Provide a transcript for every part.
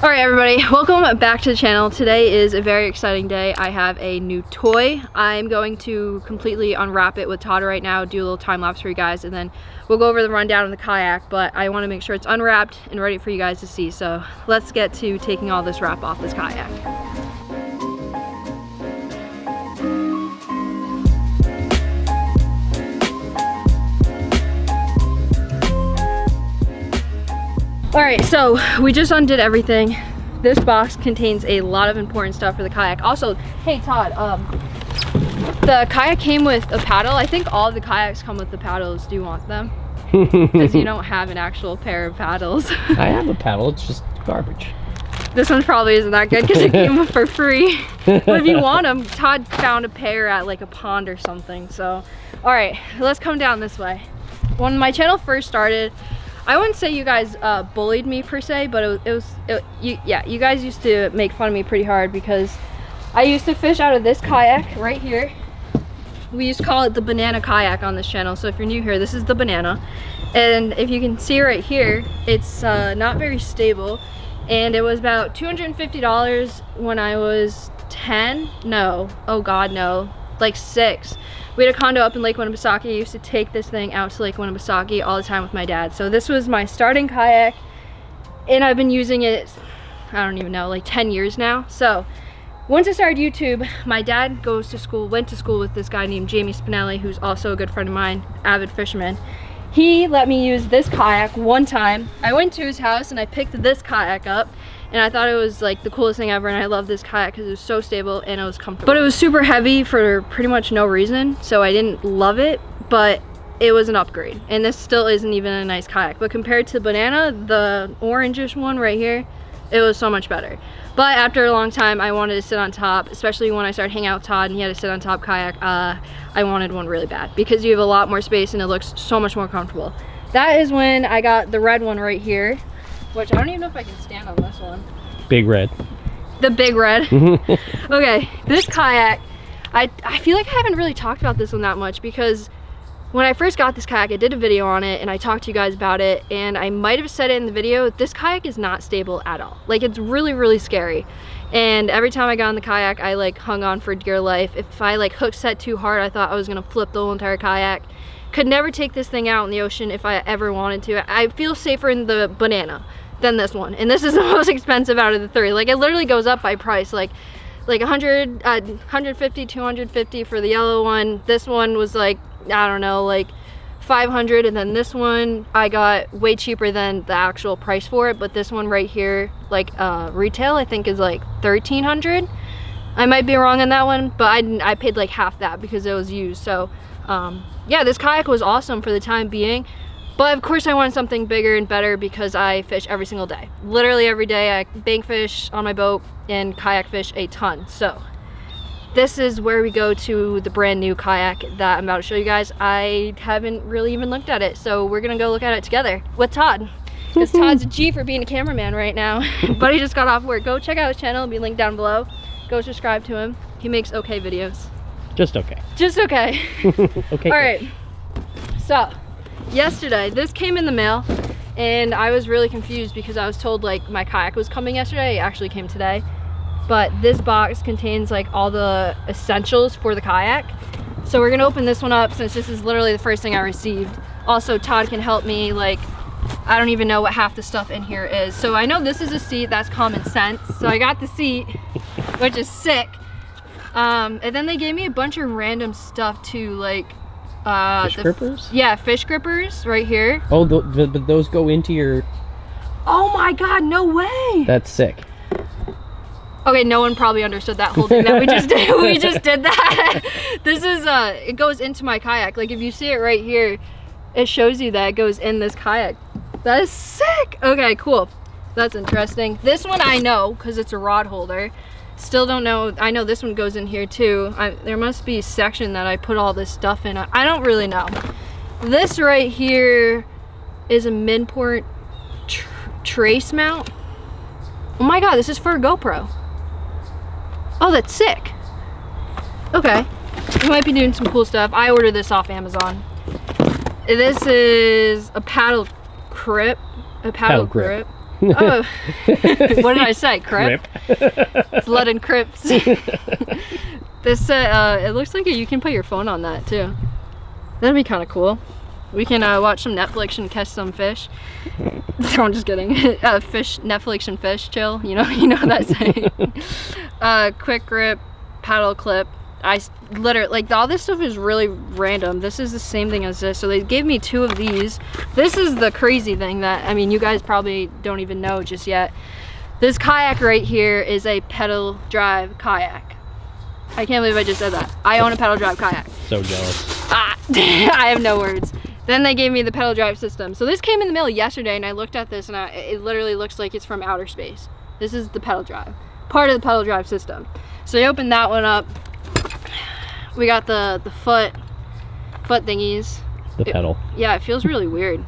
All right, everybody, welcome back to the channel. Today is a very exciting day. I have a new toy. I'm going to completely unwrap it with Todd right now, do a little time lapse for you guys, and then we'll go over the rundown of the kayak, but I wanna make sure it's unwrapped and ready for you guys to see. So let's get to taking all this wrap off this kayak. All right, so we just undid everything. This box contains a lot of important stuff for the kayak. Also, hey Todd, the kayak came with a paddle. I think all the kayaks come with the paddles. Do you want them? Because you don't have an actual pair of paddles. I have a paddle, it's just garbage. This one probably isn't that good because it came for free. But if you want them, Todd found a pair at like a pond or something. So, all right, let's come down this way. When my channel first started, I wouldn't say you guys bullied me per se, but you guys used to make fun of me pretty hard because I used to fish out of this kayak right here. We used to call it the banana kayak on this channel. So if you're new here, this is the banana. And if you can see right here, it's not very stable. And it was about $250 when I was 10. No, oh God, no, like 6. We had a condo up in Lake Winnipesaukee. I used to take this thing out to Lake Winnipesaukee all the time with my dad. So this was my starting kayak, and I've been using it, I don't even know, like 10 years now. So once I started YouTube, my dad went to school with this guy named Jamie Spinelli, who's also a good friend of mine, avid fisherman. He let me use this kayak one time. I went to his house and I picked this kayak up, and I thought it was like the coolest thing ever, and I love this kayak because it was so stable and it was comfortable. But it was super heavy for pretty much no reason, so I didn't love it, but it was an upgrade. And this still isn't even a nice kayak, but compared to the banana, the orangish one right here, it was so much better. But after a long time, I wanted to sit on top, especially when I started hanging out with Todd and he had a sit on top kayak. I wanted one really bad because you have a lot more space and it looks so much more comfortable. That is when I got the red one right here, which I don't even know if I can stand on this one. Big red. The big red. Okay, this kayak, I feel like I haven't really talked about this one that much because when I first got this kayak, I did a video on it and I talked to you guys about it, and I might have said it in the video, this kayak is not stable at all. Like, it's really, really scary. And every time I got on the kayak, I like hung on for dear life. If I like hook set too hard, I thought I was gonna flip the whole entire kayak. Could never take this thing out in the ocean if I ever wanted to. I feel safer in the banana than this one, and this is the most expensive out of the three. Like, it literally goes up by price, like 100, 150, 250 for the yellow one. This one was like, I don't know, like 500, and then this one I got way cheaper than the actual price for it. But this one right here, like retail, I think is like 1,300. I might be wrong on that one, but I paid like half that because it was used. So yeah, this kayak was awesome for the time being, but of course I wanted something bigger and better because I fish every single day. Literally every day I bank fish on my boat and kayak fish a ton. So this is where we go to the brand new kayak that I'm about to show you guys. I haven't really even looked at it, so we're gonna go look at it together with Todd. Because Todd's a G for being a cameraman right now. But he just got off work. Go check out his channel, it'll be linked down below. Go subscribe to him. He makes okay videos. Just okay. Just okay. Okay. All right. So, yesterday, this came in the mail, and I was really confused because I was told like my kayak was coming yesterday. It actually came today. But this box contains like all the essentials for the kayak. So we're gonna open this one up since this is literally the first thing I received. Also, Todd can help me, like, I don't even know what half the stuff in here is. So I know this is a seat, that's common sense. So I got the seat, which is sick. And then they gave me a bunch of random stuff too, like fish grippers? Yeah, fish grippers right here. Oh, those go into your... Oh my God, no way! That's sick. Okay, no one probably understood that whole thing that we just did. We just did that. This is it goes into my kayak. Like, if you see it right here, it shows you that it goes in this kayak. That is sick. Okay, cool. That's interesting. This one I know because it's a rod holder. Still don't know. I know this one goes in here too. There must be a section that I put all this stuff in. I don't really know. This right here is a midport trace mount. Oh my God, this is for a GoPro. Oh, that's sick. Okay, we might be doing some cool stuff. I ordered this off Amazon. This is a paddle grip. Oh, what did I say? Crimp? Blood and crimps. This it looks like you can put your phone on that too. That'd be kind of cool. We can watch some Netflix and catch some fish. No, I'm just kidding. Fish, Netflix and fish, chill. You know that saying. Quick grip, paddle clip. I literally, like, all this stuff is really random. This is the same thing as this. So they gave me two of these. This is the crazy thing that, I mean, you guys probably don't even know just yet. This kayak right here is a pedal drive kayak. I can't believe I just said that. I own a pedal drive kayak. So jealous. Ah, I have no words. Then they gave me the pedal drive system. So this came in the mail yesterday, and I looked at this, and it literally looks like it's from outer space. This is the pedal drive, part of the pedal drive system. So I opened that one up. We got the foot thingies. The pedal. Yeah, it feels really weird.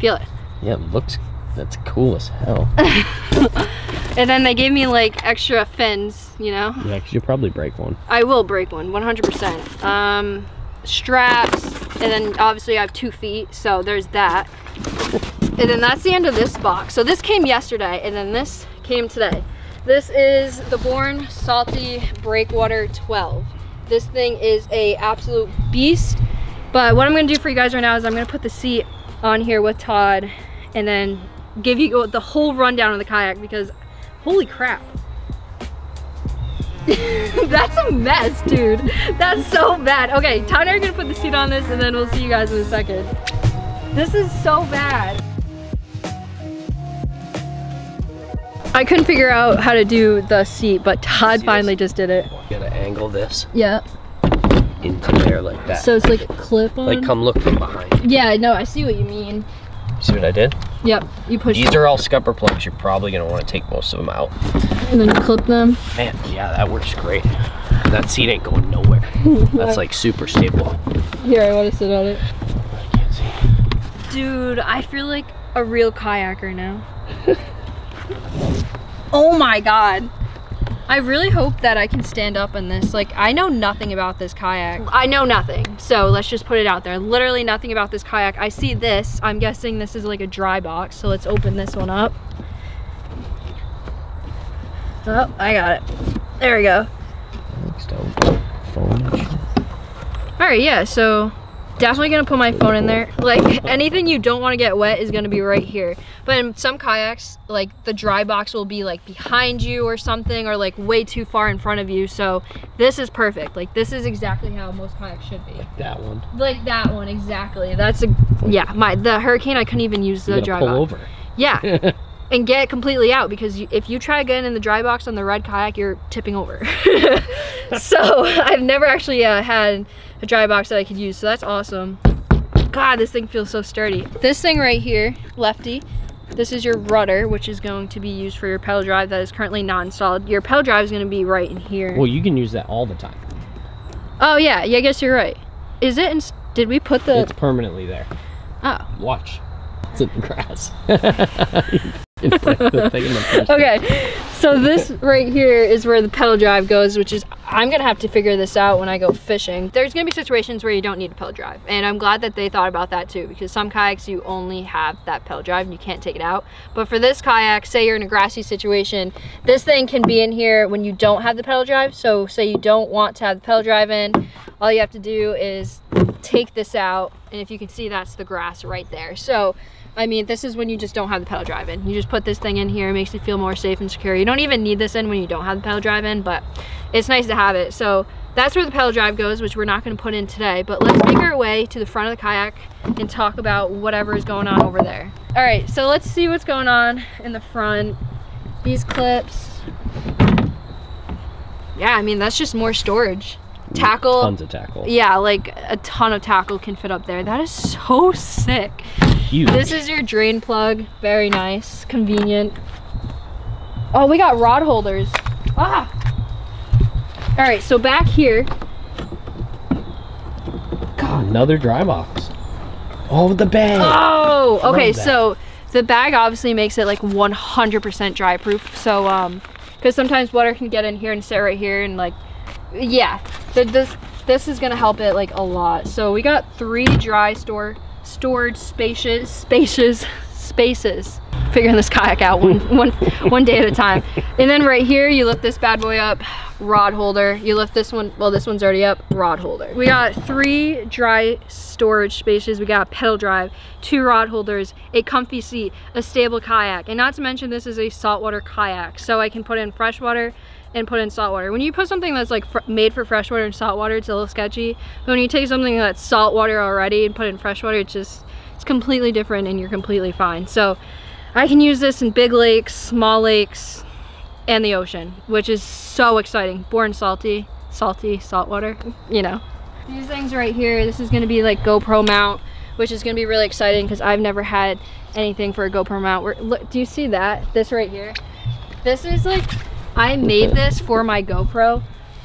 Feel it. Yeah, it looks, that's cool as hell. And then they gave me like extra fins, you know? Yeah, because you'll probably break one. I will break one, 100%. Straps, and then obviously I have 2 feet, so there's that. And then that's the end of this box. So this came yesterday, and then this came today. This is the Born Salty Breakwater 12. This thing is a absolute beast. But what I'm gonna do for you guys right now is I'm gonna put the seat on here with Todd and then give you the whole rundown of the kayak, because holy crap. That's a mess, dude. That's so bad. Okay, Todd and I are gonna put the seat on this and then we'll see you guys in a second. This is so bad. I couldn't figure out how to do the seat, but Todd finally just did it. You gotta angle this. Yeah. Into there like that. So it's like a clip on? Like, come look from behind. Yeah, no, I see what you mean. See what I did? Yep, you pushed These are all scupper plugs. You're probably gonna wanna take most of them out. And then you clip them. Man, yeah, that works great. That seat ain't going nowhere. That's like super stable. Here, I wanna sit on it. I can't see. Dude, I feel like a real kayaker now. Oh my god. I really hope that I can stand up in this. Like, I know nothing about this kayak. I know nothing, so let's just put it out there. Literally nothing about this kayak. I see this, I'm guessing this is like a dry box, so let's open this one up. Oh, I got it. There we go. All right, yeah, so definitely gonna put my phone in there. Like, anything you don't want to get wet is gonna be right here. But in some kayaks, like, the dry box will be like behind you or something, or like way too far in front of you. So this is perfect. Like, this is exactly how most kayaks should be. Like that one. Like that one, exactly. That's a, yeah. The Hurricane, I couldn't even use the dry box. Pull over. Yeah. And get completely out, because if you try getting in the dry box on the red kayak, you're tipping over. So I've never actually had a dry box that I could use, so that's awesome. God, this thing feels so sturdy. This thing right here, lefty, this is your rudder, which is going to be used for your pedal drive that is currently not installed. Your pedal drive is going to be right in here. Well, you can use that all the time. Oh yeah, yeah, I guess you're right. Is it, did we put the... It's permanently there. Oh. Watch. It's in the grass. Okay, so this right here is where the pedal drive goes, which is, I'm gonna have to figure this out when I go fishing. There's gonna be situations where you don't need a pedal drive, and I'm glad that they thought about that too, because some kayaks you only have that pedal drive and you can't take it out. But for this kayak, say you're in a grassy situation, this thing can be in here when you don't have the pedal drive. So say you don't want to have the pedal drive in, all you have to do is take this out, and if you can see, that's the grass right there. So I mean, this is when you just don't have the pedal drive in. You just put this thing in here, it makes you feel more safe and secure. You don't even need this in when you don't have the pedal drive in, but it's nice to have it. So that's where the pedal drive goes, which we're not gonna put in today, but let's make our way to the front of the kayak and talk about whatever is going on over there. All right, so let's see what's going on in the front. These clips. Yeah, I mean, that's just more storage. Tackle. Tons of tackle. Yeah, like a ton of tackle can fit up there. That is so sick. Huge. This is your drain plug. Very nice, convenient. Oh, we got rod holders. Ah. All right, so back here. God, another dry box. Oh, the bag. Oh, okay. So the bag obviously makes it like 100% dry proof. So, because sometimes water can get in here and sit right here and like, yeah. This is gonna help it like a lot. So we got 3 dry storage spaces. figuring this kayak out one day at a time. And then right here, you lift this bad boy up, rod holder. You lift this one, well, this one's already up, rod holder. We got 3 dry storage spaces. We got a pedal drive, 2 rod holders, a comfy seat, a stable kayak. And not to mention, this is a saltwater kayak. So I can put in freshwater and put in saltwater. When you put something that's like made for freshwater and saltwater, it's a little sketchy. But when you take something that's saltwater already and put in freshwater, it's just, it's completely different and you're completely fine. So I can use this in big lakes, small lakes, and the ocean, which is so exciting. Born Salty, salty, saltwater, you know. These things right here, this is gonna be like GoPro mount, which is gonna be really exciting because I've never had anything for a GoPro mount. Look, do you see that? This right here. This is like, I made this for my GoPro.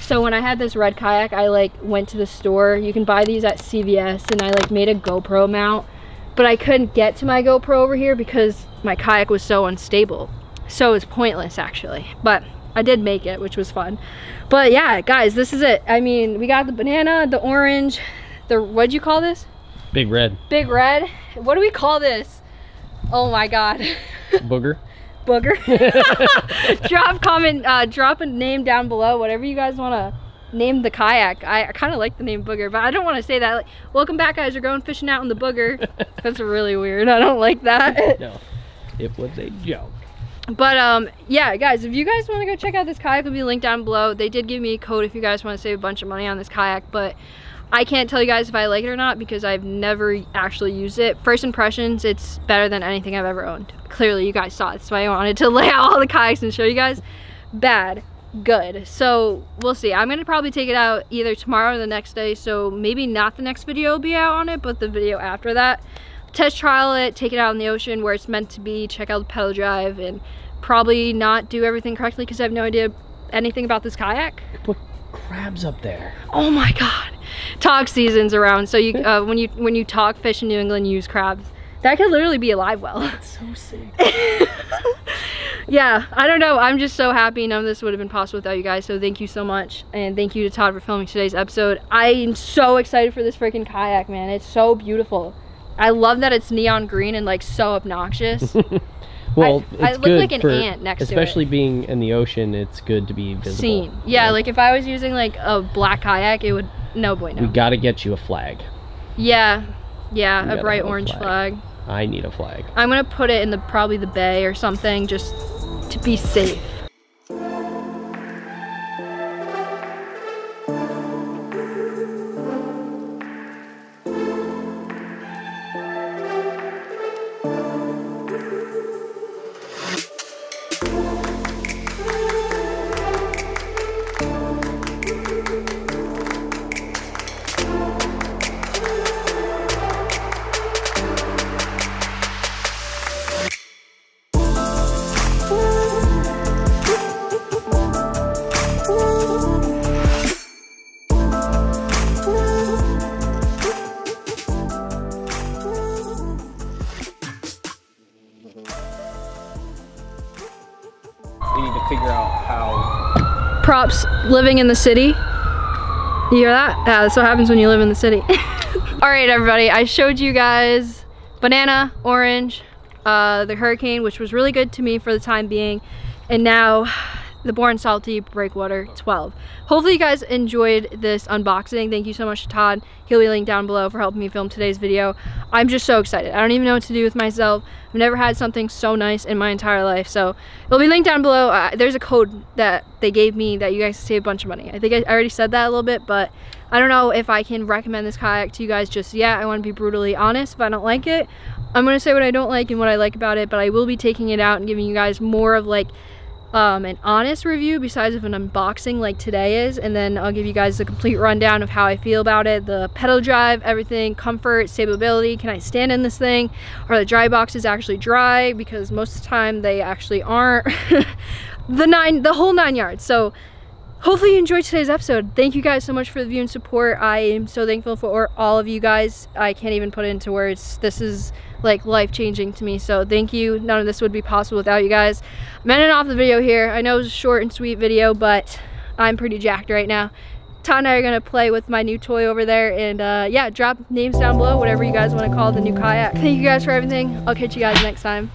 So when I had this red kayak, I like went to the store. You can buy these at CVS, and I like made a GoPro mount, but I couldn't get to my GoPro over here because my kayak was so unstable. So it was pointless actually, but I did make it, which was fun. But yeah, guys, this is it. I mean, we got the banana, the orange, the, what'd you call this? Big red. Big red? What do we call this? Oh my God. Booger. Booger. drop a name down below, whatever you guys want to name the kayak. I kind of like the name Booger, but I don't want to say that. Like, welcome back, guys, we're going fishing out in the Booger. That's really weird, I don't like that. No, it was a joke. But yeah, guys, if you guys want to go check out this kayak, it'll be linked down below. They did give me a code if you guys want to save a bunch of money on this kayak, but I can't tell you guys if I like it or not because I've never actually used it. First impressions, it's better than anything I've ever owned. Clearly, you guys saw it, so I wanted to lay out all the kayaks and show you guys. Bad, good. So we'll see. I'm gonna probably take it out either tomorrow or the next day, so maybe not the next video will be out on it, but the video after that. Test trial it, take it out in the ocean where it's meant to be, check out the pedal drive, and probably not do everything correctly because I have no idea anything about this kayak. Put crabs up there. Oh my God. Tog season's around, so you when you tog fish in New England, you use crabs. That could literally be a live well. That's so sick. Yeah, I don't know. I'm just so happy. None of this would have been possible without you guys, so thank you so much. And thank you to Todd for filming today's episode. I am so excited for this freaking kayak, man. It's so beautiful. I love that it's neon green and like so obnoxious. Well, I look like an ant next to it. Especially being in the ocean, it's good to be visible. Seen. Yeah, like if I was using like a black kayak, it would, no boy, no. We gotta get you a flag. Yeah, yeah, a bright orange flag. I need a flag. I'm gonna put it in the, probably the bay or something, just to be safe. Props living in the city. You hear that? Yeah, that's what happens when you live in the city. All right, everybody, I showed you guys banana, orange, the hurricane, which was really good to me for the time being, and now the Born Salty Breakwater 12. Hopefully you guys enjoyed this unboxing. Thank you so much to Todd. He'll be linked down below for helping me film today's video. I'm just so excited. I don't even know what to do with myself. I've never had something so nice in my entire life. So it'll be linked down below. There's a code that they gave me that you guys can save a bunch of money. I think I already said that a little bit, but I don't know if I can recommend this kayak to you guys just yet. I want to be brutally honest. If I don't like it, I'm going to say what I don't like and what I like about it, but I will be taking it out and giving you guys more of like an honest review besides of an unboxing like today is, and then I'll give you guys the complete rundown of how I feel about it, the pedal drive, everything, comfort, stability, can I stand in this thing, are the dry boxes actually dry, because most of the time they actually aren't, the whole 9 yards. So hopefully you enjoyed today's episode. Thank you guys so much for the view and support. I am so thankful for all of you guys. I can't even put it into words. This is like life-changing to me, so thank you. None of this would be possible without you guys. I'm ending off the video here. I know it was a short and sweet video, but I'm pretty jacked right now. Todd and I are gonna play with my new toy over there, and yeah, drop names down below, whatever you guys want to call the new kayak. Thank you guys for everything. I'll catch you guys next time.